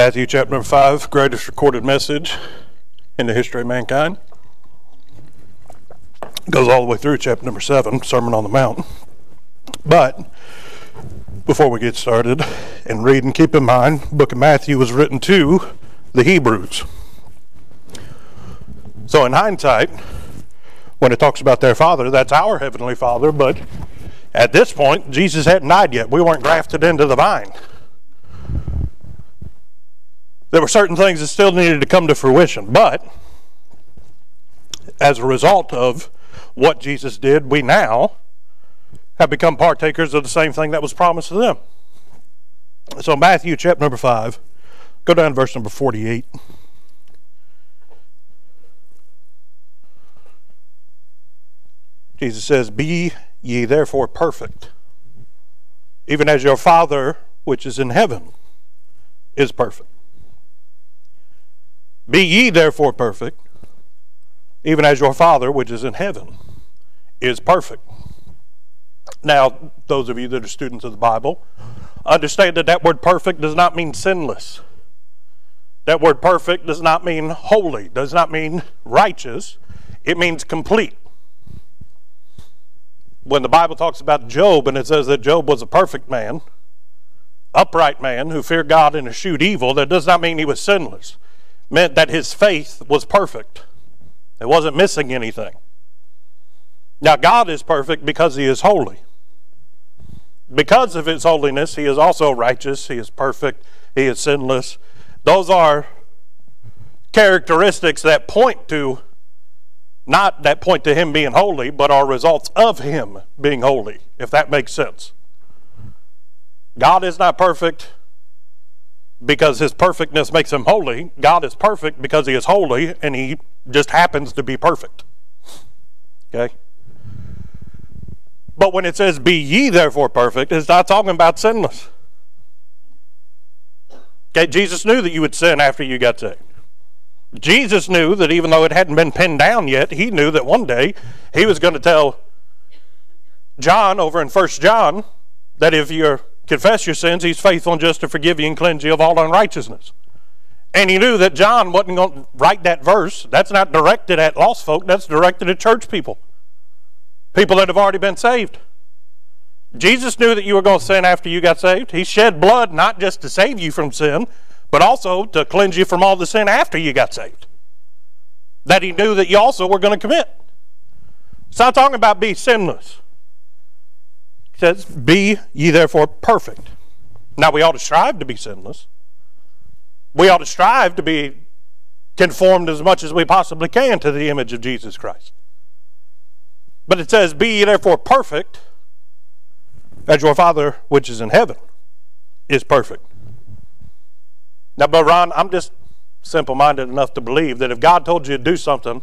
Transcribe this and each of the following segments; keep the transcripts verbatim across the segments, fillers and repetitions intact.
Matthew chapter number five, greatest recorded message in the history of mankind. Goes all the way through chapter number seven, Sermon on the Mount. But before we get started and read, and keep in mind, the book of Matthew was written to the Hebrews. So in hindsight, when it talks about their Father, that's our Heavenly Father, but at this point, Jesus hadn't died yet. We weren't grafted into the vine. There were certain things that still needed to come to fruition, but as a result of what Jesus did, we now have become partakers of the same thing that was promised to them. So Matthew chapter number five, go down to verse number forty-eight. Jesus says, "Be ye therefore perfect, even as your Father which is in heaven is perfect. Be ye therefore perfect, even as your Father which is in heaven is perfect." Now, those of you that are students of the Bible, understand that that word perfect does not mean sinless. That word perfect does not mean holy, does not mean righteous. It means complete. When the Bible talks about Job and it says that Job was a perfect man, upright man who feared God and eschewed evil, that does not mean he was sinless. Meant that his faith was perfect. It wasn't missing anything. Now, God is perfect because he is holy. Because of his holiness, he is also righteous, he is perfect, he is sinless. Those are characteristics that point to, not that point to him being holy, but are results of him being holy, if that makes sense. God is not perfect because his perfectness makes him holy. God is perfect because he is holy, and he just happens to be perfect. Okay? But when it says, "Be ye therefore perfect," it's not talking about sinless. Okay? Jesus knew that you would sin after you got saved. Jesus knew that even though it hadn't been pinned down yet, he knew that one day he was going to tell John over in First John that if you're confess your sins, he's faithful and just to forgive you and cleanse you of all unrighteousness. And he knew that John wasn't going to write that verse. That's not directed at lost folk. That's directed at church people. People that have already been saved. Jesus knew that you were going to sin after you got saved. He shed blood not just to save you from sin, but also to cleanse you from all the sin after you got saved, that he knew that you also were going to commit. It's not talking about being sinless. Says, "Be ye therefore perfect." Now, we ought to strive to be sinless. We ought to strive to be conformed as much as we possibly can to the image of Jesus Christ. But it says, "Be ye therefore perfect, as your Father which is in heaven is perfect." Now, but Ron, I'm just simple-minded enough to believe that if God told you to do something,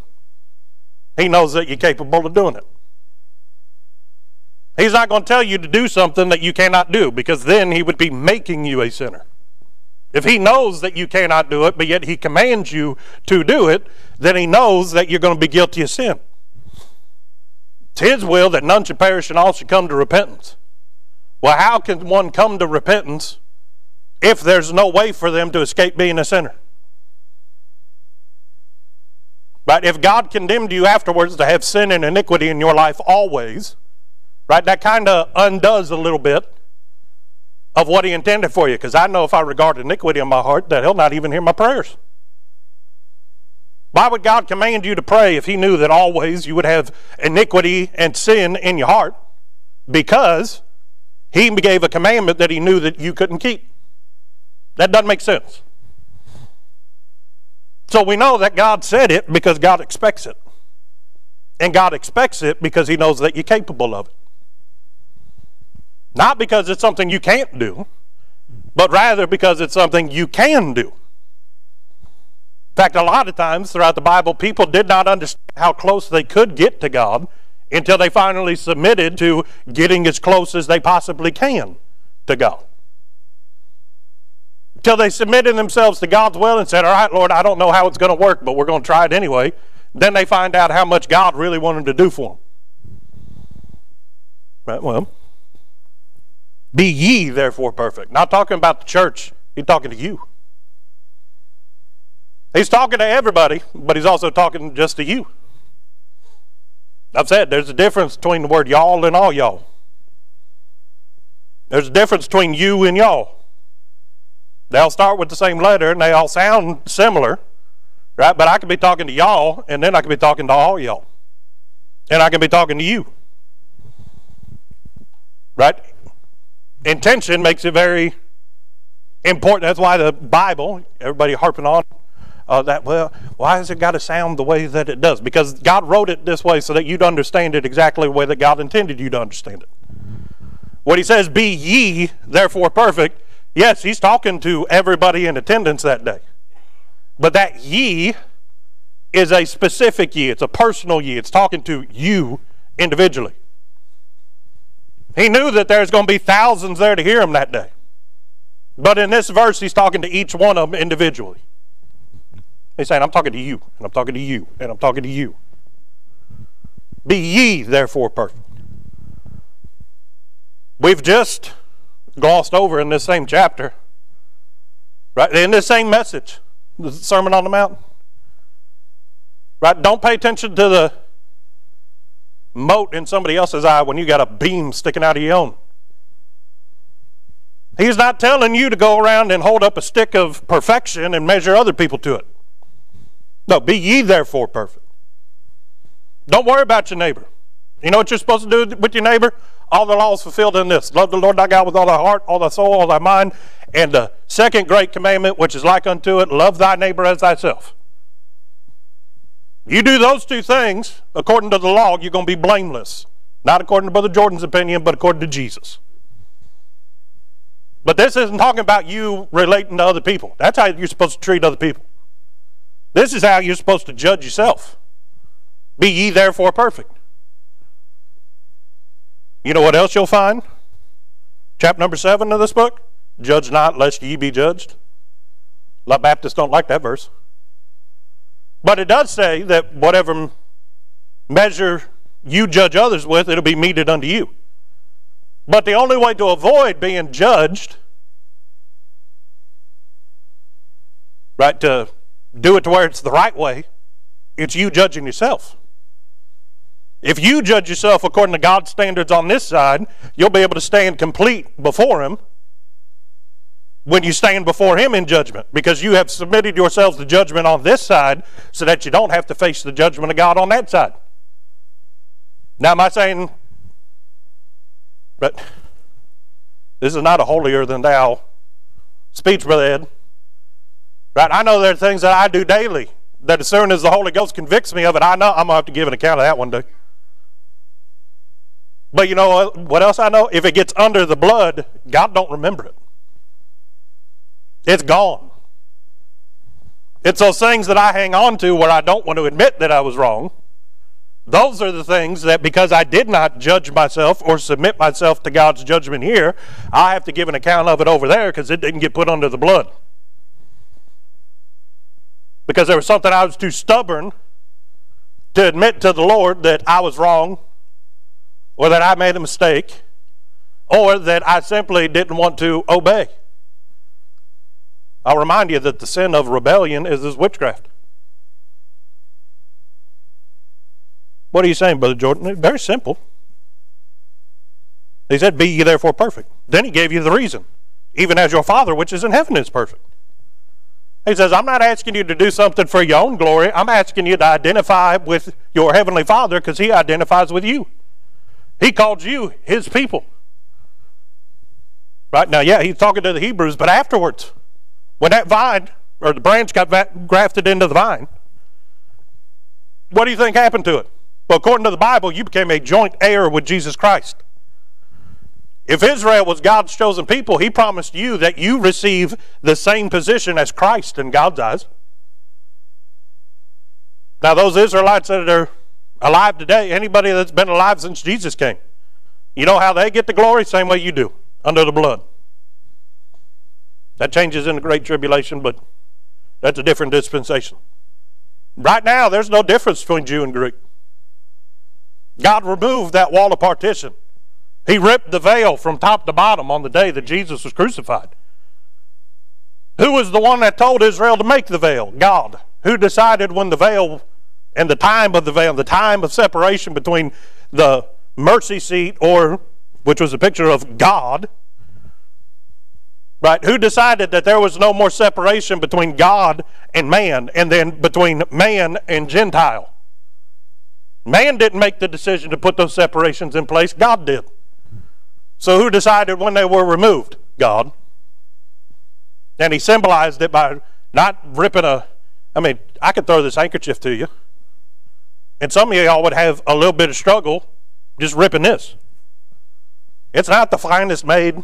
he knows that you're capable of doing it. He's not going to tell you to do something that you cannot do, because then he would be making you a sinner. If he knows that you cannot do it, but yet he commands you to do it, then he knows that you're going to be guilty of sin. It's his will that none should perish and all should come to repentance. Well, how can one come to repentance if there's no way for them to escape being a sinner? Right? If God condemned you afterwards to have sin and iniquity in your life always, right, that kind of undoes a little bit of what he intended for you, because I know if I regard iniquity in my heart, that he'll not even hear my prayers. Why would God command you to pray if he knew that always you would have iniquity and sin in your heart? Because he gave a commandment that he knew that you couldn't keep. That doesn't make sense. So we know that God said it because God expects it. And God expects it because he knows that you're capable of it. Not because it's something you can't do, but rather because it's something you can do. In fact, a lot of times throughout the Bible, people did not understand how close they could get to God until they finally submitted to getting as close as they possibly can to God. Until they submitted themselves to God's will and said, "All right, Lord, I don't know how it's going to work, but we're going to try it anyway." Then they find out how much God really wanted to do for them. Right, well, "Be ye therefore perfect." Not talking about the church. He's talking to you. He's talking to everybody, but he's also talking just to you. I've said there's a difference between the word y'all and all y'all. There's a difference between you and y'all. They all start with the same letter and they all sound similar, right? But I could be talking to y'all and then I could be talking to all y'all. And I can be talking to you. Right? Intention makes it very important. That's why the Bible, everybody harping on uh, that, well, why has it got to sound the way that it does? Because God wrote it this way so that you'd understand it exactly the way that God intended you to understand it. When he says, be ye therefore perfect, yes, he's talking to everybody in attendance that day. But that ye is a specific ye. It's a personal ye. It's talking to you individually. He knew that there's going to be thousands there to hear him that day. But in this verse, he's talking to each one of them individually. He's saying, I'm talking to you, and I'm talking to you, and I'm talking to you. Be ye therefore perfect. We've just glossed over in this same chapter, right? In this same message, the Sermon on the Mount, right? Don't pay attention to the mote in somebody else's eye when you got a beam sticking out of your own. He's not telling you to go around and hold up a stick of perfection and measure other people to it. No, be ye therefore perfect. Don't worry about your neighbor. You know what you're supposed to do with your neighbor? All the law is fulfilled in this. Love the Lord thy God with all thy heart, all thy soul, all thy mind. And the second great commandment, which is like unto it, love thy neighbor as thyself. You do those two things, according to the law, you're going to be blameless. Not according to Brother Jordan's opinion, but according to Jesus. But this isn't talking about you relating to other people. That's how you're supposed to treat other people. This is how you're supposed to judge yourself. Be ye therefore perfect. You know what else you'll find? Chapter number seven of this book. Judge not, lest ye be judged. A lot of Baptists don't like that verse. But it does say that whatever measure you judge others with, it'll be meted unto you. But the only way to avoid being judged, right, to do it to where it's the right way, it's you judging yourself. If you judge yourself according to God's standards on this side, you'll be able to stand complete before him when you stand before him in judgment, because you have submitted yourselves to judgment on this side so that you don't have to face the judgment of God on that side. Now, am I saying, but this is not a holier-than-thou speech, Brother Ed. Right? I know there are things that I do daily that as soon as the Holy Ghost convicts me of it, I know I'm going to have to give an account of that one day. But you know what else I know? If it gets under the blood, God don't remember it. It's gone. It's those things that I hang on to where I don't want to admit that I was wrong. Those are the things that because I did not judge myself or submit myself to God's judgment here, I have to give an account of it over there because it didn't get put under the blood. Because there was something I was too stubborn to admit to the Lord that I was wrong or that I made a mistake or that I simply didn't want to obey. I'll remind you that the sin of rebellion is this witchcraft. What are you saying, Brother Jordan? It's very simple. He said, be ye therefore perfect. Then he gave you the reason. Even as your Father which is in heaven is perfect. He says, I'm not asking you to do something for your own glory. I'm asking you to identify with your heavenly Father because he identifies with you. He called you his people. Right now, yeah, he's talking to the Hebrews, but afterwards, when that vine, or the branch got grafted into the vine, what do you think happened to it? Well, according to the Bible, you became a joint heir with Jesus Christ. If Israel was God's chosen people, he promised you that you receive the same position as Christ in God's eyes. Now, those Israelites that are alive today, anybody that's been alive since Jesus came, you know how they get the glory? Same way you do, under the blood. That changes in the Great Tribulation, but that's a different dispensation. Right now, there's no difference between Jew and Greek. God removed that wall of partition. He ripped the veil from top to bottom on the day that Jesus was crucified. Who was the one that told Israel to make the veil? God. Who decided when the veil and the time of the veil, the time of separation between the mercy seat, or which was a picture of God, right? Who decided that there was no more separation between God and man, and then between man and Gentile? Man didn't make the decision to put those separations in place. God did. So who decided when they were removed? God. And he symbolized it by not ripping a... I mean, I could throw this handkerchief to you, and some of y'all would have a little bit of struggle just ripping this. It's not the finest made,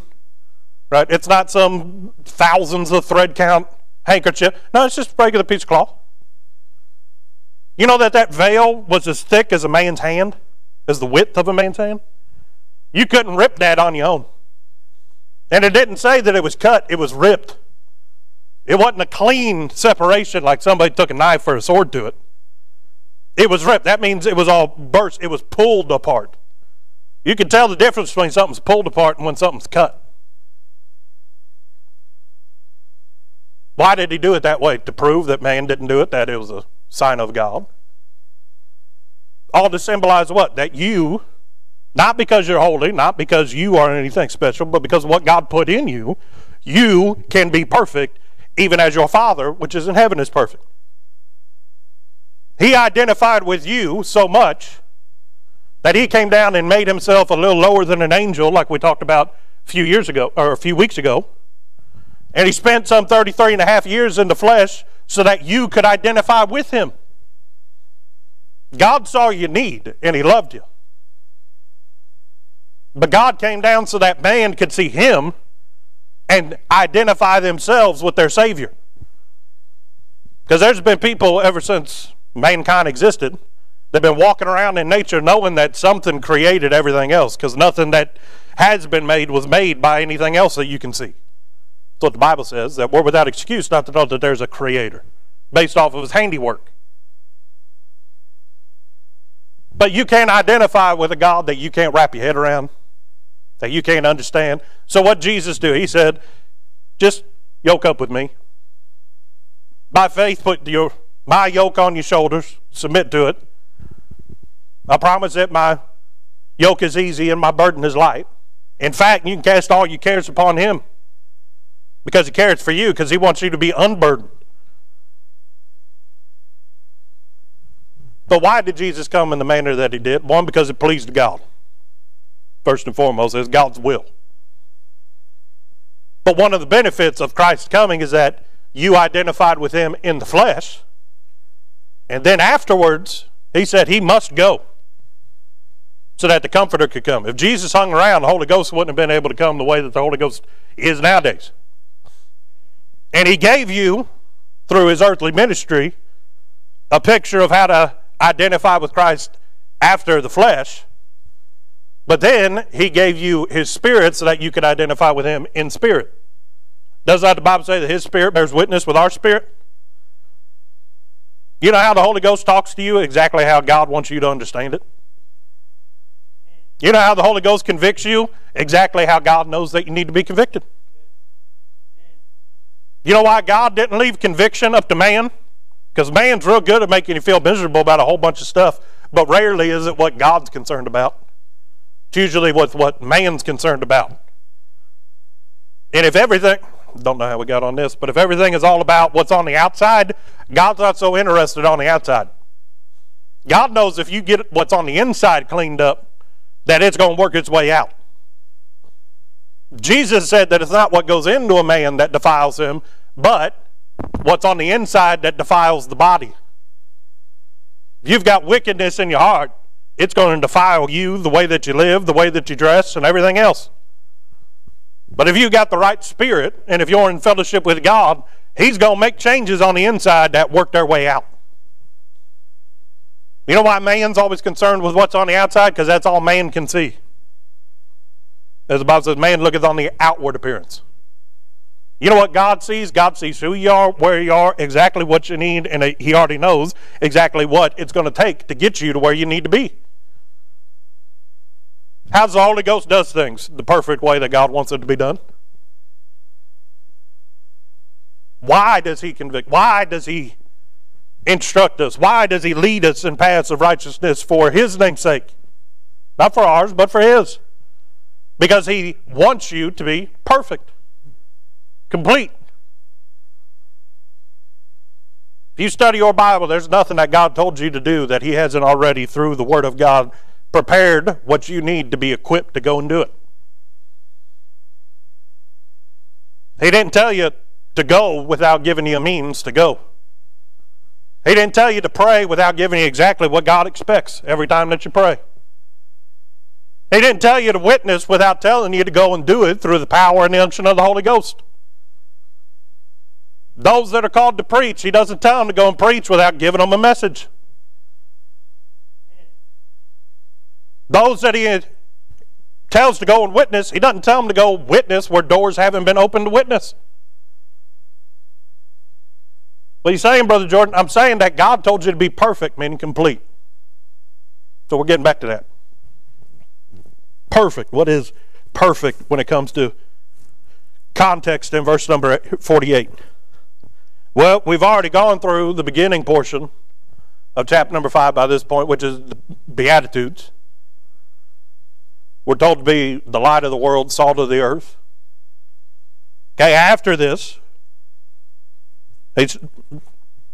right? It's not some thousands of thread count handkerchief. No, it's just a regular piece of cloth. You know that that veil was as thick as a man's hand, as the width of a man's hand? You couldn't rip that on your own. And it didn't say that it was cut, it was ripped. It wasn't a clean separation like somebody took a knife or a sword to it. It was ripped. That means it was all burst. It was pulled apart. You can tell the difference between something's pulled apart and when something's cut. Why did he do it that way? To prove that man didn't do it, that it was a sign of God. All to symbolize what? That you, not because you're holy, not because you are anything special, but because of what God put in you, you can be perfect, even as your Father, which is in heaven, is perfect. He identified with you so much that he came down and made himself a little lower than an angel, like we talked about a few years ago, or a few weeks ago. And he spent some thirty-three and a half years in the flesh so that you could identify with him. God saw your need and he loved you. But God came down so that man could see him and identify themselves with their Savior. Because there's been people ever since mankind existed, they've been walking around in nature knowing that something created everything else, because nothing that has been made was made by anything else that you can see. That's what the Bible says, that we're without excuse not to know that there's a creator based off of his handiwork. But you can't identify with a God that you can't wrap your head around, that you can't understand. So what did Jesus do? He said, just yoke up with me. By faith, put your, my yoke on your shoulders. Submit to it. I promise that my yoke is easy and my burden is light. In fact, you can cast all your cares upon him, because he cares for you, because he wants you to be unburdened. But why did Jesus come in the manner that he did? One, because it pleased God. First and foremost, it's God's will. But one of the benefits of Christ's coming is that you identified with him in the flesh. And then afterwards, he said he must go so that the Comforter could come. If Jesus hung around, the Holy Ghost wouldn't have been able to come the way that the Holy Ghost is nowadays. And he gave you, through his earthly ministry, a picture of how to identify with Christ after the flesh. But then he gave you his Spirit so that you could identify with him in spirit. Does not the Bible say that his Spirit bears witness with our spirit? You know how the Holy Ghost talks to you? Exactly how God wants you to understand it. You know how the Holy Ghost convicts you? Exactly how God knows that you need to be convicted. You know why God didn't leave conviction up to man? Because man's real good at making you feel miserable about a whole bunch of stuff, but rarely is it what God's concerned about. It's usually what, what man's concerned about. And if everything, don't know how we got on this, but if everything is all about what's on the outside, God's not so interested on the outside. God knows if you get what's on the inside cleaned up, that it's going to work its way out. Jesus said that it's not what goes into a man that defiles him, but what's on the inside that defiles the body. If you've got wickedness in your heart, it's going to defile you, the way that you live, the way that you dress, and everything else. But if you've got the right spirit, and if you're in fellowship with God, he's going to make changes on the inside that work their way out. You know why man's always concerned with what's on the outside? Because that's all man can see. As the Bible says, man looketh on the outward appearance. You know what God sees? God sees who you are, where you are, exactly what you need, and he already knows exactly what it's going to take to get you to where you need to be. How does the Holy Ghost does things? The perfect way that God wants it to be done. Why does he convict? Why does he instruct us? Why does he lead us in paths of righteousness for his name's sake? Not for ours, but for his. Because he wants you to be perfect, complete. If you study your Bible, there's nothing that God told you to do that he hasn't already, through the Word of God, prepared what you need to be equipped to go and do it. He didn't tell you to go without giving you a means to go. He didn't tell you to pray without giving you exactly what God expects every time that you pray. He didn't tell you to witness without telling you to go and do it through the power and the unction of the Holy Ghost. Those that are called to preach, he doesn't tell them to go and preach without giving them a message. Those that he tells to go and witness, he doesn't tell them to go witness where doors haven't been opened to witness. What are you saying, Brother Jordan? I'm saying that God told you to be perfect, meaning complete. So we're getting back to that. Perfect. What is perfect when it comes to context in verse number forty-eight? Well, we've already gone through the beginning portion of chapter number five by this point, which is the Beatitudes. We're told to be the light of the world, salt of the earth. Okay, after this, he's,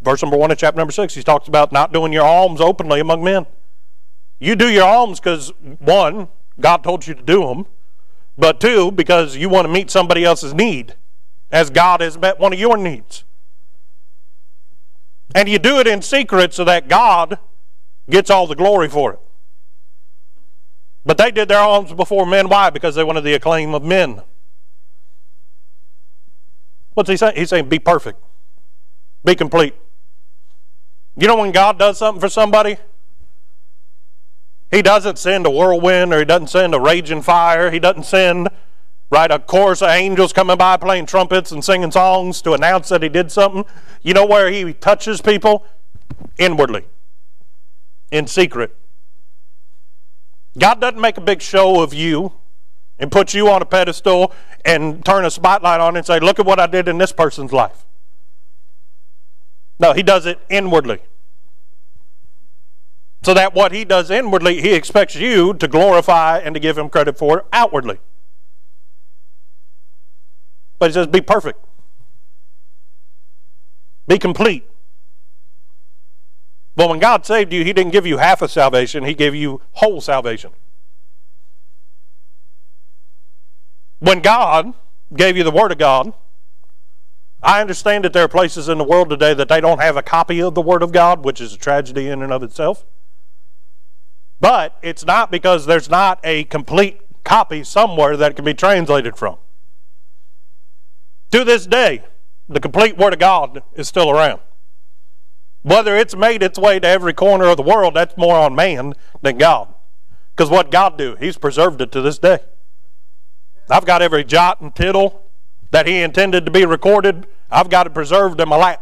verse number one of chapter number six, he talks about not doing your alms openly among men. You do your alms because, one, God told you to do them, but two, because you want to meet somebody else's need as God has met one of your needs. And you do it in secret so that God gets all the glory for it. But they did their alms before men. Why? Because they wanted the acclaim of men. What's he saying? He's saying be perfect. Be complete. You know, when God does something for somebody, he doesn't send a whirlwind, or he doesn't send a raging fire. He doesn't send, right, a chorus of angels coming by playing trumpets and singing songs to announce that he did something. You know where he touches people? Inwardly. In secret. God doesn't make a big show of you and put you on a pedestal and turn a spotlight on it and say, look at what I did in this person's life. No, he does it inwardly. So that what he does inwardly, he expects you to glorify and to give him credit for outwardly. But he says, be perfect. Be complete. But when God saved you, he didn't give you half of salvation. He gave you whole salvation. When God gave you the Word of God, I understand that there are places in the world today that they don't have a copy of the Word of God, which is a tragedy in and of itself. But it's not because there's not a complete copy somewhere that it can be translated from. To this day, the complete Word of God is still around. Whether it's made its way to every corner of the world, that's more on man than God. Because what God do? He's preserved it to this day. I've got every jot and tittle that he intended to be recorded. I've got it preserved in my lap.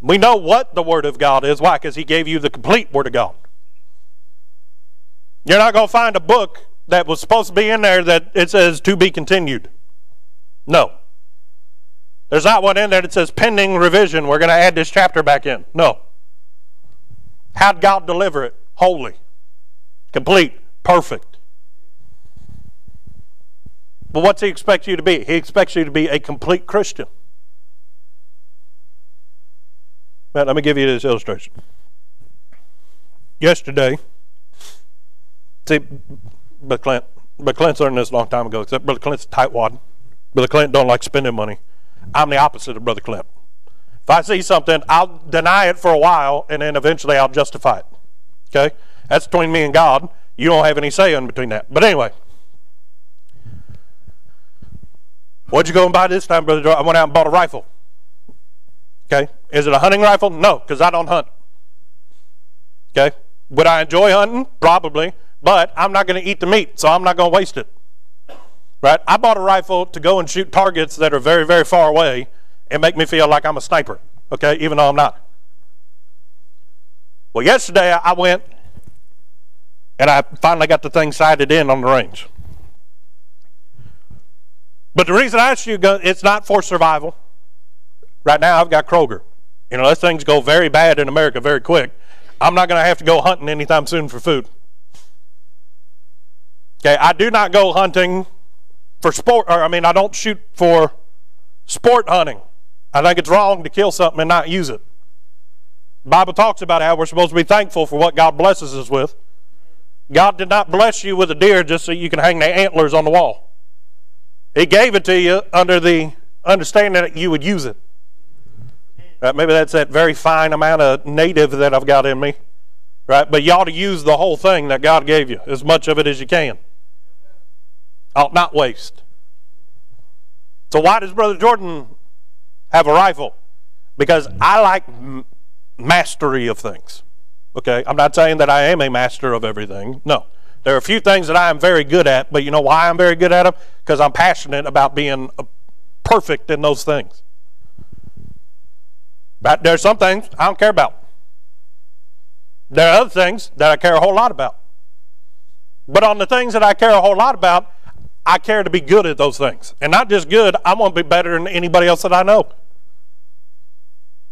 We know what the Word of God is. Why? Because he gave you the complete Word of God. You're not going to find a book that was supposed to be in there that it says to be continued. No. There's not one in there that says pending revision. We're going to add this chapter back in. No. How'd God deliver it? Holy, complete, perfect. But what's he expect you to be? He expects you to be a complete Christian. Now, let me give you this illustration. Yesterday, see, Brother Clint, Brother Clint's learned this a long time ago, except Brother Clint's a tightwad. Brother Clint don't like spending money. I'm the opposite of Brother Clint. If I see something, I'll deny it for a while, and then eventually I'll justify it. Okay? That's between me and God. You don't have any say in between that. But anyway, what'd you go and buy this time, Brother Jordan? I went out and bought a rifle. Okay. Is it a hunting rifle? No, because I don't hunt. Okay. Would I enjoy hunting? Probably. But I'm not going to eat the meat, so I'm not going to waste it. Right? I bought a rifle to go and shoot targets that are very, very far away and make me feel like I'm a sniper. Okay? Even though I'm not. Well, yesterday I went and I finally got the thing sighted in on the range. But the reason I shoot guns, it's not for survival. Right now I've got Kroger. You know, unless things go very bad in America very quick, I'm not going to have to go hunting anytime soon for food. Okay, I do not go hunting for sport, or I mean, I don't shoot for sport hunting. I think it's wrong to kill something and not use it. The Bible talks about how we're supposed to be thankful for what God blesses us with. God did not bless you with a deer just so you can hang the antlers on the wall. He gave it to you under the understanding that you would use it. Right? Maybe that's that very fine amount of native that I've got in me. Right? But you ought to use the whole thing that God gave you, as much of it as you can. Ought not waste. So why does Brother Jordan have a rifle? Because I like m mastery of things. Okay, I'm not saying that I am a master of everything. No. There are a few things that I am very good at, but you know why I'm very good at them? Because I'm passionate about being perfect in those things. But there are some things I don't care about. There are other things that I care a whole lot about. But on the things that I care a whole lot about, I care to be good at those things. And not just good, I want to be better than anybody else that I know.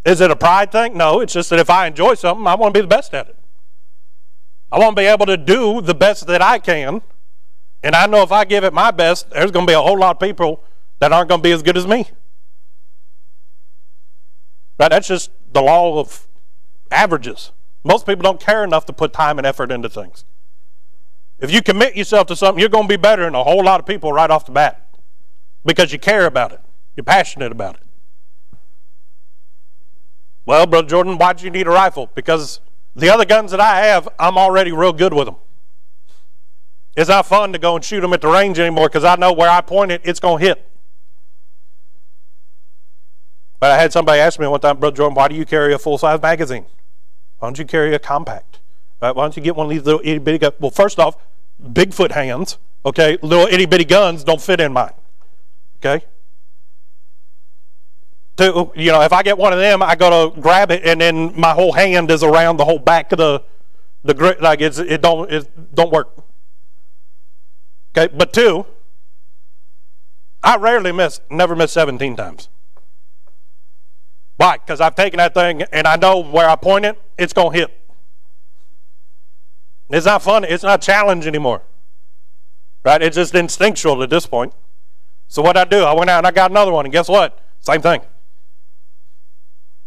Is it a pride thing? No, it's just that if I enjoy something, I want to be the best at it. I want to be able to do the best that I can. And I know if I give it my best, there's going to be a whole lot of people that aren't going to be as good as me. Right? That's just the law of averages. Most people don't care enough to put time and effort into things. If you commit yourself to something, you're going to be better than a whole lot of people right off the bat, because you care about it. You're passionate about it. Well, Brother Jordan, why do you need a rifle? Because the other guns that I have, I'm already real good with them. It's not fun to go and shoot them at the range anymore, because I know where I point it, it's going to hit. But I had somebody ask me one time, Brother Jordan, why do you carry a full-size magazine? Why don't you carry a compact? Right? Why don't you get one of these little itty-bitty guns? Well, first off, Bigfoot hands, okay, little itty-bitty guns don't fit in mine, okay? Two, you know, if I get one of them, I go to grab it, and then my whole hand is around the whole back of the the grip, like it's, it don't it don't work. Okay, but two, I rarely miss, never miss seventeen times. Why? Because I've taken that thing, and I know where I point it, it's gonna hit. It's not fun. It's not a challenge anymore. Right? It's just instinctual at this point. So what I do? I went out and I got another one, and guess what? Same thing.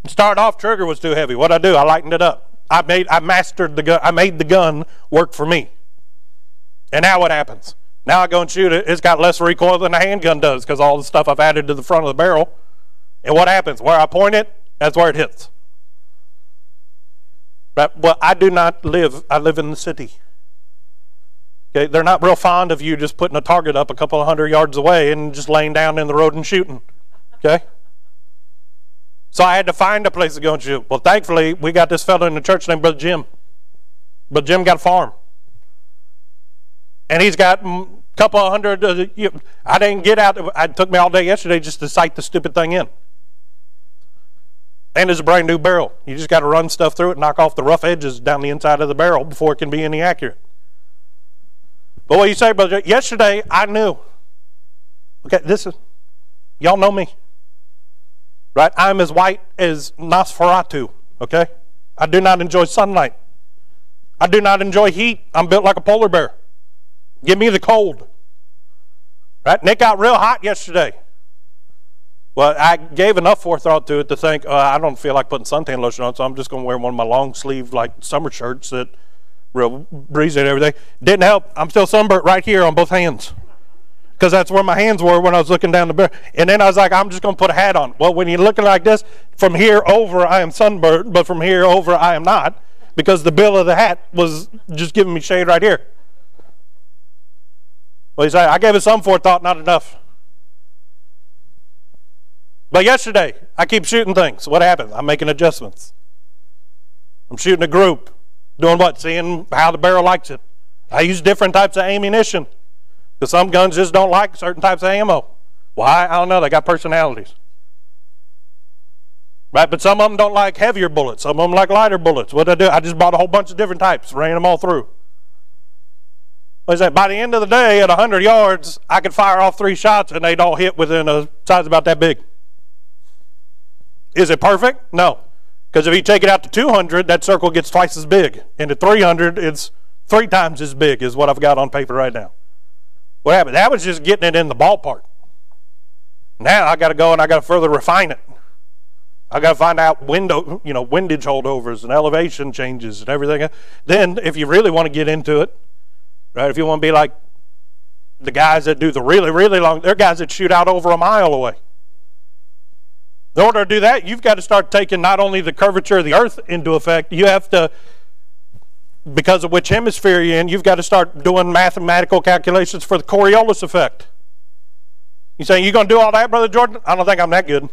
Started off, trigger was too heavy. What I do? I lightened it up. I made, I mastered the gun. I made the gun work for me. And now what happens? Now I go and shoot it. It's got less recoil than a handgun does, because all the stuff I've added to the front of the barrel. And what happens? Where I point it, that's where it hits. But, well, I do not live, I live in the city. Okay, they're not real fond of you just putting a target up a couple of hundred yards away and just laying down in the road and shooting. Okay? So I had to find a place to go and shoot. Well, thankfully, we got this fellow in the church named Brother Jim. Brother Jim got a farm. And he's got a couple of hundred, uh, you, I didn't get out, it took me all day yesterday just to sight the stupid thing in. And it's a brand new barrel. You just got to run stuff through it, knock off the rough edges down the inside of the barrel before it can be any accurate. But what you say, Brother, yesterday I knew. Okay, this is, y'all know me. Right? I'm as white as Nosferatu, okay? I do not enjoy sunlight. I do not enjoy heat. I'm built like a polar bear. Give me the cold. Right? And it got real hot yesterday. Well, I gave enough forethought to it to think, uh, I don't feel like putting suntan lotion on, so I'm just going to wear one of my long sleeve like summer shirts that real breezy and everything. Didn't help. I'm still sunburnt right here on both hands, because that's where my hands were when I was looking down the barrel. And then I was like, I'm just going to put a hat on. Well, when you're looking like this, from here over I am sunburnt, but from here over I am not, because the bill of the hat was just giving me shade right here. Well, you say, I gave it some forethought, not enough. But yesterday, I keep shooting things. What happens? I'm making adjustments. I'm shooting a group. Doing what? Seeing how the barrel likes it. I use different types of ammunition, because some guns just don't like certain types of ammo. Why? I don't know. They got personalities. Right? But some of them don't like heavier bullets. Some of them like lighter bullets. What did I do? I just bought a whole bunch of different types. Ran them all through. By the end of the day, at one hundred yards, I could fire off three shots and they'd all hit within a size about that big. Is it perfect? No. Because if you take it out to two hundred, that circle gets twice as big. And to three hundred, it's three times as big is what I've got on paper right now. What happened? That was just getting it in the ballpark. Now I got to go and I got to further refine it. I got to find out window, you know, windage holdovers and elevation changes and everything. Then, if you really want to get into it, right? If you want to be like the guys that do the really, really long, they're guys that shoot out over a mile away. In order to do that, you've got to start taking not only the curvature of the earth into effect, you have to, because of which hemisphere you're in, you've got to start doing mathematical calculations for the Coriolis effect. You say, you going to do all that, Brother Jordan? I don't think I'm that good.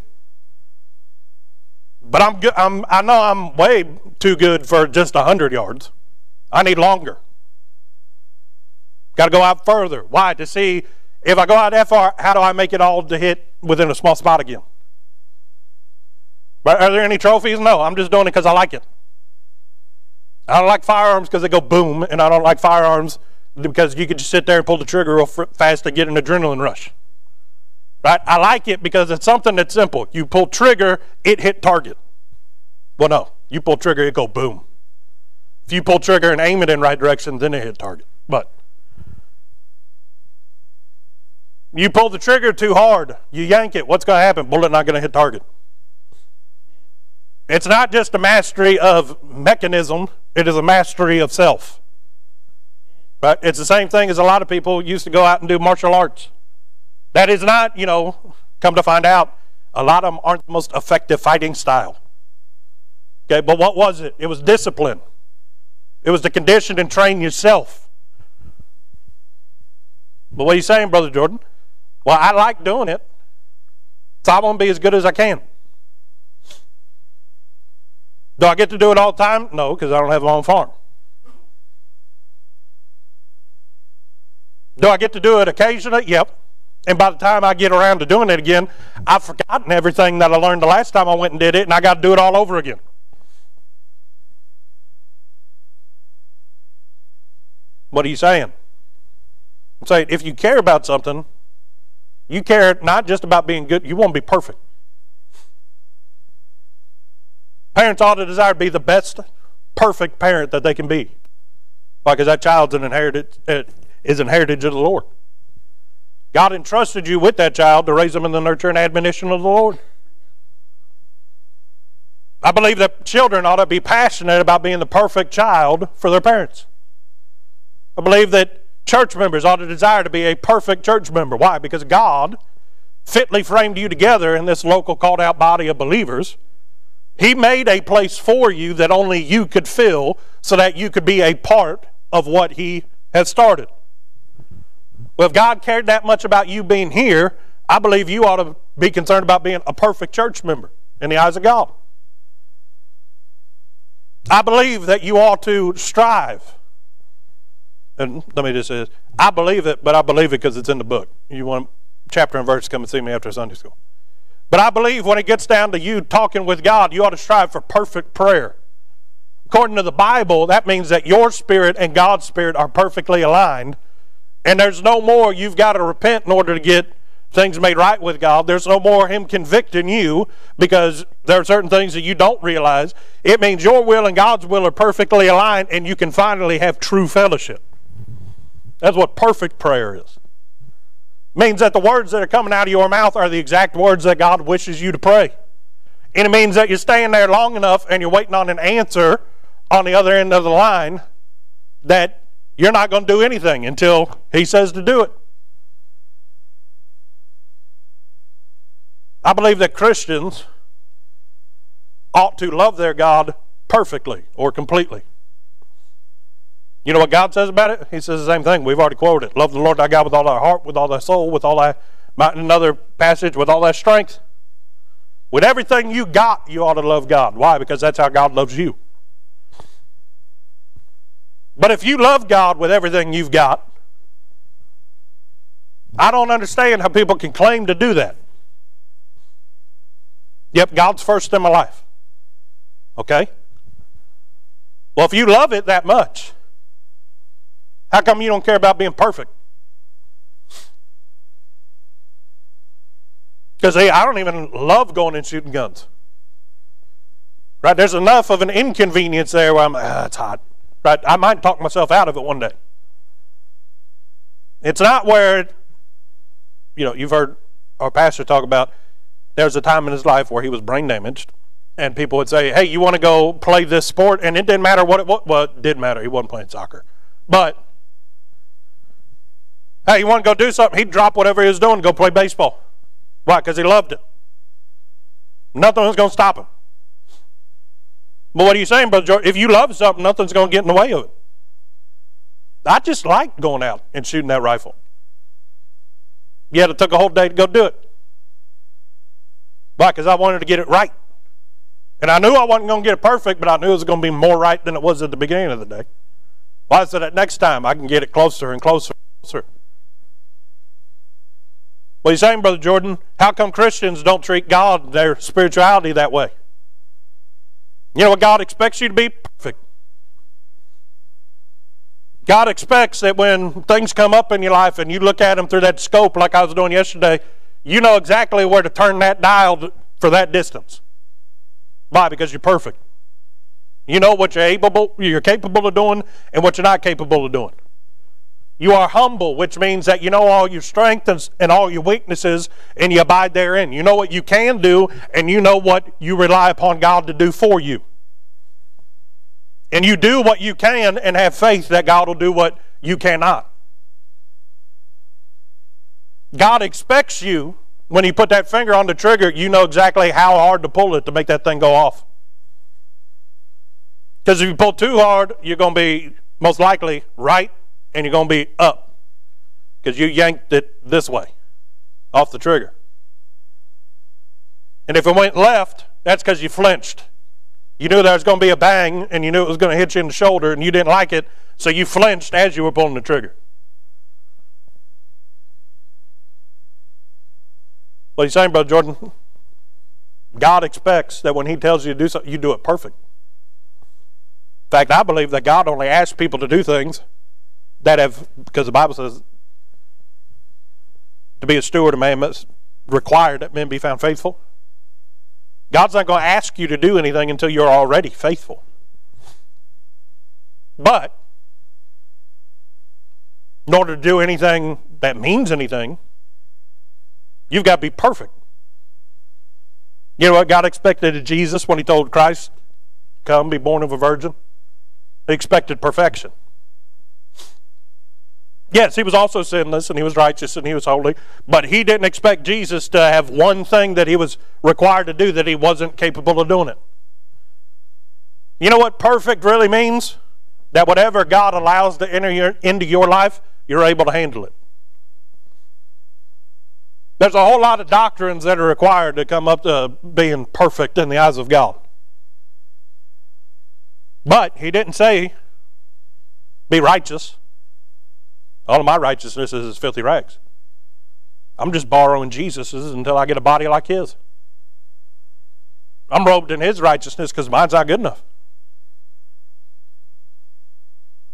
But I'm good. I'm, I know I'm way too good for just one hundred yards. I need longer. Got to go out further. Why? To see if I go out F R, how do I make it all to hit within a small spot again? But are there any trophies? No, I'm just doing it because I like it. I don't like firearms because they go boom, and I don't like firearms because you could just sit there and pull the trigger real fast to get an adrenaline rush. Right? I like it because it's something that's simple. You pull trigger, it hit target. Well, no. You pull trigger, it go boom. If you pull trigger and aim it in the right direction, then it hit target. But you pull the trigger too hard, you yank it, what's going to happen? Bullet not going to hit target. It's not just a mastery of mechanism, it is a mastery of self. Right? It's the same thing as a lot of people used to go out and do martial arts. That is not, you know, come to find out, a lot of them aren't the most effective fighting style. Okay, but what was it? It was discipline. It was to condition and train yourself. But what are you saying, Brother Jordan? Well, I like doing it, so I want to be as good as I can. Do I get to do it all the time? No, because I don't have my own farm. Do I get to do it occasionally? Yep. And by the time I get around to doing it again, I've forgotten everything that I learned the last time I went and did it, and I got to do it all over again. What are you saying? I'm saying if you care about something, you care not just about being good, you want to be perfect. Parents ought to desire to be the best, perfect parent that they can be. Why? Because that child's an inheritance, is an heritage of the Lord. God entrusted you with that child to raise them in the nurture and admonition of the Lord. I believe that children ought to be passionate about being the perfect child for their parents. I believe that church members ought to desire to be a perfect church member. Why? Because God fitly framed you together in this local called-out body of believers. He made a place for you that only you could fill so that you could be a part of what He has started. Well, if God cared that much about you being here, I believe you ought to be concerned about being a perfect church member in the eyes of God. I believe that you ought to strive. And let me just say this. I believe it, but I believe it because it's in the book. You want chapter and verse, come and see me after Sunday school. But I believe when it gets down to you talking with God, you ought to strive for perfect prayer. According to the Bible, that means that your spirit and God's spirit are perfectly aligned. And there's no more you've got to repent in order to get things made right with God. There's no more Him convicting you because there are certain things that you don't realize. It means your will and God's will are perfectly aligned and you can finally have true fellowship. That's what perfect prayer is. It means that the words that are coming out of your mouth are the exact words that God wishes you to pray. And it means that you're staying there long enough and you're waiting on an answer on the other end of the line that you're not going to do anything until He says to do it. I believe that Christians ought to love their God perfectly or completely. You know what God says about it? He says the same thing. We've already quoted it. Love the Lord thy God with all thy heart, with all thy soul, with all thy might. Another passage, with all thy strength. With everything you got, you ought to love God. Why? Because that's how God loves you. But if you love God with everything you've got, I don't understand how people can claim to do that. Yep, God's first in my life. Okay? Well, if you love it that much, how come you don't care about being perfect? Because, hey, I don't even love going and shooting guns. Right? There's enough of an inconvenience there where I'm, ah, it's hot. Right? I might talk myself out of it one day. It's not where, you know, you've heard our pastor talk about there's a time in his life where he was brain damaged, and people would say, hey, you want to go play this sport? And it didn't matter what it was. Well, it did matter. He wasn't playing soccer. But, hey, you want to go do something? He'd drop whatever he was doing and go play baseball. Why? Because he loved it. Nothing was going to stop him. But what are you saying, Brother George? If you love something, nothing's going to get in the way of it. I just liked going out and shooting that rifle. Yet it took a whole day to go do it. Why? Because I wanted to get it right. And I knew I wasn't going to get it perfect, but I knew it was going to be more right than it was at the beginning of the day. Why? So that next time I can get it closer and closer and closer. What are you saying, Brother Jordan? How come Christians don't treat God and their spirituality that way? You know what God expects you to be? Perfect. God expects that when things come up in your life and you look at them through that scope like I was doing yesterday, you know exactly where to turn that dial for that distance. Why? Because you're perfect. You know what you're able, you're capable of doing and what you're not capable of doing. You are humble, which means that you know all your strengths and all your weaknesses and you abide therein. You know what you can do and you know what you rely upon God to do for you. And you do what you can and have faith that God will do what you cannot. God expects you, when He put that finger on the trigger, you know exactly how hard to pull it to make that thing go off. Because if you pull too hard, you're going to be most likely right and you're going to be up. Because you yanked it this way, off the trigger. And if it went left, that's because you flinched. You knew there was going to be a bang and you knew it was going to hit you in the shoulder and you didn't like it, so you flinched as you were pulling the trigger. What are you saying, Brother Jordan? God expects that when He tells you to do something, you do it perfect. In fact, I believe that God only asks people to do things that have, because the Bible says, to be a steward of man, it's required that men be found faithful. God's not going to ask you to do anything until you're already faithful. But in order to do anything that means anything, you've got to be perfect. You know what God expected of Jesus when He told Christ, come, be born of a virgin? He expected perfection. Yes, He was also sinless, and He was righteous, and He was holy, but He didn't expect Jesus to have one thing that He was required to do that He wasn't capable of doing it. You know what perfect really means? That whatever God allows to enter your, into your life, you're able to handle it. There's a whole lot of doctrines that are required to come up to being perfect in the eyes of God. But He didn't say, be righteous. All of my righteousness is filthy rags. I'm just borrowing Jesus's until I get a body like His. I'm robed in His righteousness because mine's not good enough.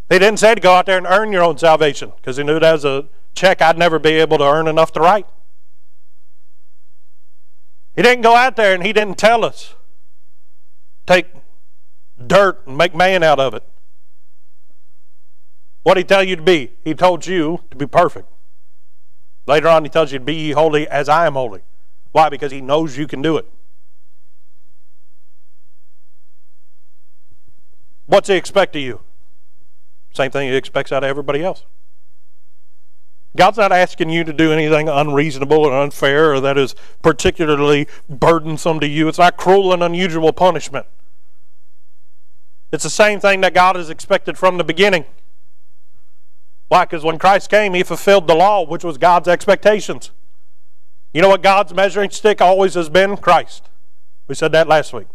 He didn't say to go out there and earn your own salvation because He knew that was a check I'd never be able to earn enough to write. He didn't go out there and He didn't tell us, take dirt and make man out of it. What did He tell you to be? He told you to be perfect. Later on He tells you to be ye holy as I am holy. Why? Because He knows you can do it. What's He expect of you? Same thing He expects out of everybody else. God's not asking you to do anything unreasonable or unfair or that is particularly burdensome to you. It's not cruel and unusual punishment. It's the same thing that God has expected from the beginning. Why? Because when Christ came, He fulfilled the law, which was God's expectations. You know what God's measuring stick always has been? Christ. We said that last week.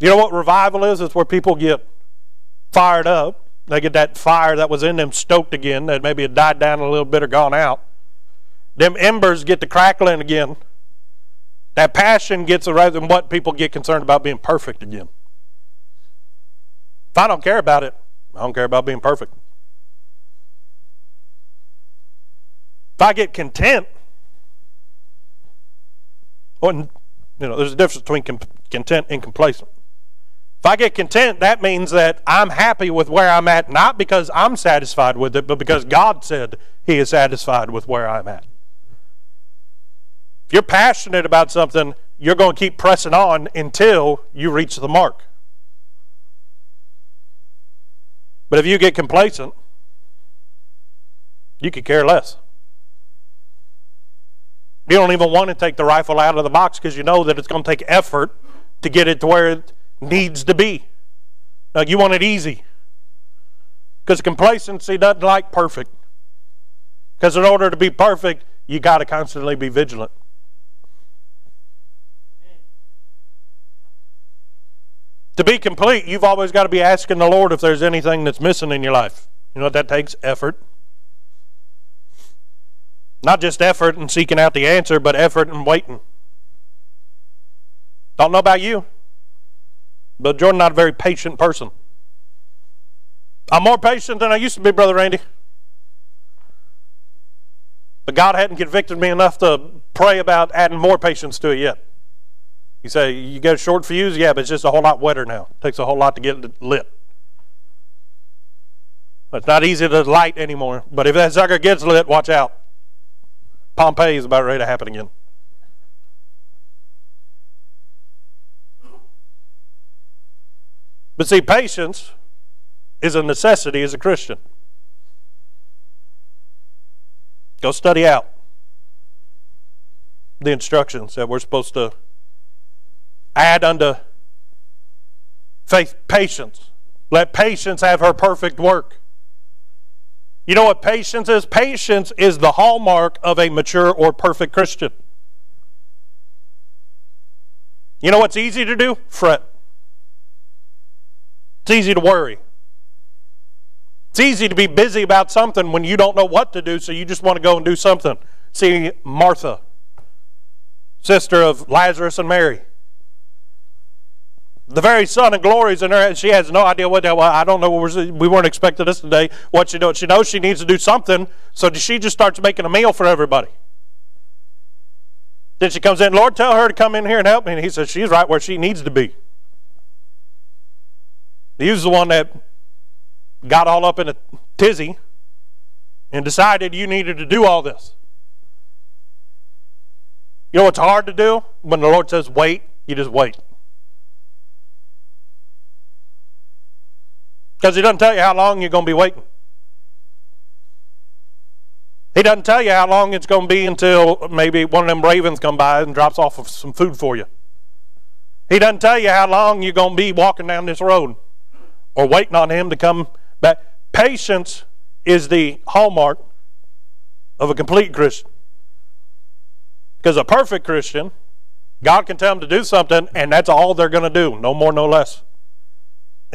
You know what revival is? It's where people get fired up. They get that fire that was in them stoked again, that maybe had died down a little bit or gone out. Them embers get to crackling again. That passion gets aroused, and what people get concerned about being perfect again. If I don't care about it, I don't care about being perfect. If I get content Oh, and, you know, there's a difference between content and complacent. If I get content, that means that I'm happy with where I'm at, not because I'm satisfied with it, but because God said He is satisfied with where I'm at. If you're passionate about something, you're going to keep pressing on until you reach the mark. But if you get complacent, you could care less. You don't even want to take the rifle out of the box because you know that it's going to take effort to get it to where it needs to be. Now, you want it easy, because complacency doesn't like perfect. Because in order to be perfect, you got to constantly be vigilant. Amen. To be complete, you've always got to be asking the Lord if there's anything that's missing in your life. You know what that takes? Effort. Not just effort in seeking out the answer, but effort in waiting. Don't know about you, but Jordan, not a very patient person. I'm more patient than I used to be, Brother Randy. But God hadn't convicted me enough to pray about adding more patience to it yet. You say, you got a short fuse? Yeah, but it's just a whole lot wetter now. It takes a whole lot to get it lit. It's not easy to light anymore. But if that sucker gets lit, watch out. Pompeii is about ready to happen again. But see, patience is a necessity as a Christian. Go study out the instructions that we're supposed to add unto faith, patience. Let patience have her perfect work. You know what patience is? Patience is the hallmark of a mature or perfect Christian. You know what's easy to do? Fret. It's easy to worry. It's easy to be busy about something when you don't know what to do, so you just want to go and do something. See, Martha, sister of Lazarus and Mary. The very Son of Glory is in her. She has no idea what that was. I don't know. What we're, we weren't expecting this today. What she does, she knows she needs to do something, so she just starts making a meal for everybody. Then she comes in. Lord, tell her to come in here and help me. And He says, she's right where she needs to be. He was the one that got all up in a tizzy and decided you needed to do all this. You know what's hard to do? When the Lord says wait, you just wait. Because He doesn't tell you how long you're going to be waiting. He doesn't tell you how long it's going to be until maybe one of them ravens come by and drops off of some food for you. He doesn't tell you how long you're going to be walking down this road or waiting on Him to come back. Patience is the hallmark of a complete Christian. Because a perfect Christian, God can tell them to do something, and that's all they're going to do, no more, no less.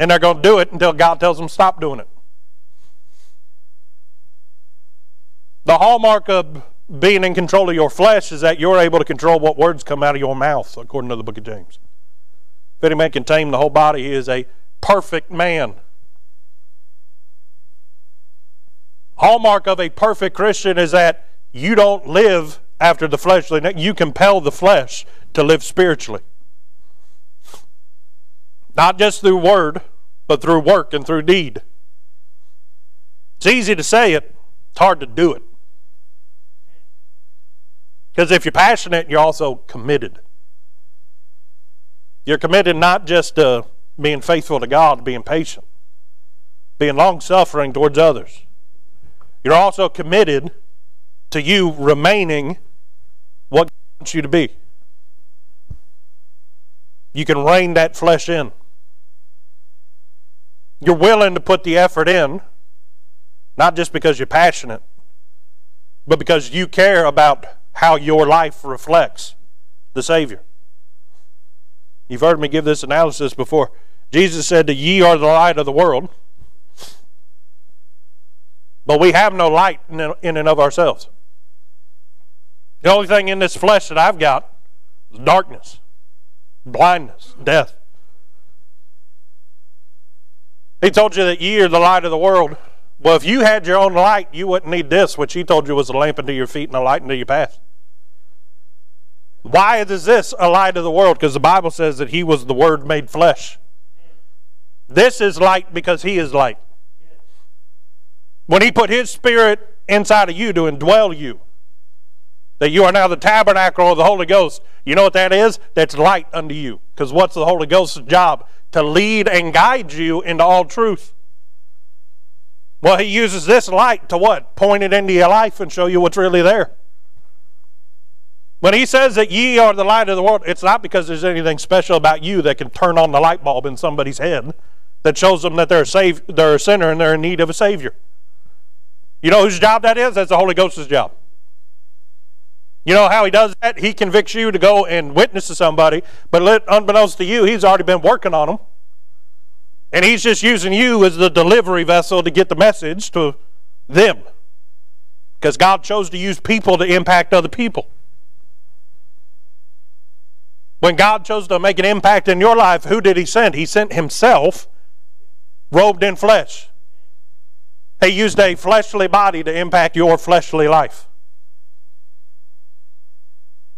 And they're going to do it until God tells them stop doing it. The hallmark of being in control of your flesh is that you're able to control what words come out of your mouth, according to the book of James. If any man can tame the whole body, he is a perfect man. Hallmark of a perfect Christian is that you don't live after the fleshly. You compel the flesh to live spiritually. Not just through word, but through work and through deed. It's easy to say it, it's hard to do it. Because if you're passionate, you're also committed. You're committed not just to being faithful to God, being patient, being long-suffering towards others. You're also committed to you remaining what God wants you to be. You can rein that flesh in. You're willing to put the effort in, not just because you're passionate, but because you care about how your life reflects the Savior. You've heard me give this analysis before. Jesus said that ye are the light of the world, but we have no light in and of ourselves. The only thing in this flesh that I've got is darkness, blindness, death. He told you that ye are the light of the world. Well, if you had your own light, you wouldn't need this, which He told you was a lamp unto your feet and a light unto your path. Why is this a light of the world? Because the Bible says that he was the Word made flesh. This is light because he is light. When he put his Spirit inside of you to indwell you, that you are now the tabernacle of the Holy Ghost, you know what that is? That's light unto you. Because what's the Holy Ghost's job? To lead and guide you into all truth. Well, he uses this light to what? Point it into your life and show you what's really there. When he says that ye are the light of the world, it's not because there's anything special about you that can turn on the light bulb in somebody's head that shows them that they're a, save, they're a sinner and they're in need of a Savior. You know whose job that is? That's the Holy Ghost's job. You know how he does that? He convicts you to go and witness to somebody, but unbeknownst to you, he's already been working on them. And he's just using you as the delivery vessel to get the message to them. Because God chose to use people to impact other people. When God chose to make an impact in your life, who did he send? He sent himself, robed in flesh. He used a fleshly body to impact your fleshly life.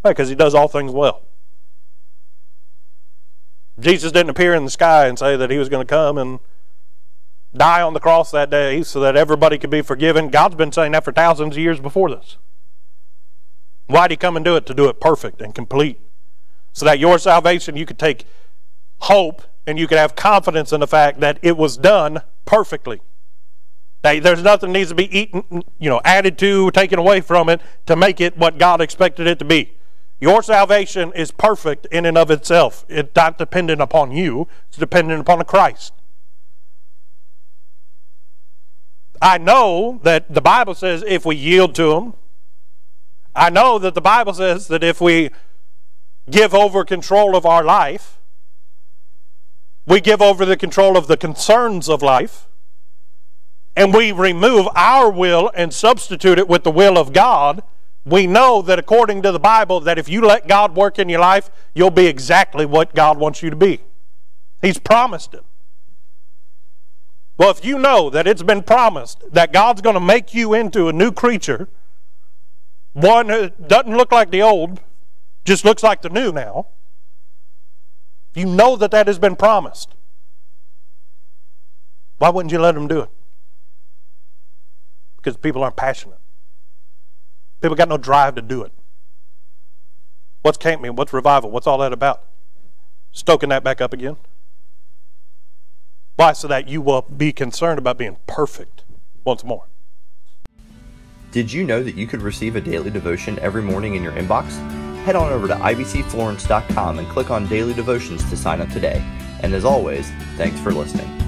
Because he does all things well. Jesus didn't appear in the sky and say that he was going to come and die on the cross that day so that everybody could be forgiven. God's been saying that for thousands of years before this. Why did he come and do it? To do it perfect and complete. So that your salvation, you could take hope and you could have confidence in the fact that it was done perfectly. That there's nothing that needs to be eaten, you know, added to, taken away from it to make it what God expected it to be. Your salvation is perfect in and of itself. It's not dependent upon you. It's dependent upon Christ. I know that the Bible says if we yield to him. I know that the Bible says that if we give over control of our life, we give over the control of the concerns of life, and we remove our will and substitute it with the will of God, we know that according to the Bible, that if you let God work in your life, you'll be exactly what God wants you to be. He's promised it. Well, if you know that it's been promised that God's going to make you into a new creature, one who doesn't look like the old, just looks like the new now, you know that that has been promised. Why wouldn't you let him do it? Because people aren't passionate. People got no drive to do it. What's camp meeting? What's revival? What's all that about? Stoking that back up again. Why? So that you will be concerned about being perfect once more. Did you know that you could receive a daily devotion every morning in your inbox? Head on over to I B C Florence dot com and click on Daily Devotions to sign up today. And as always, thanks for listening.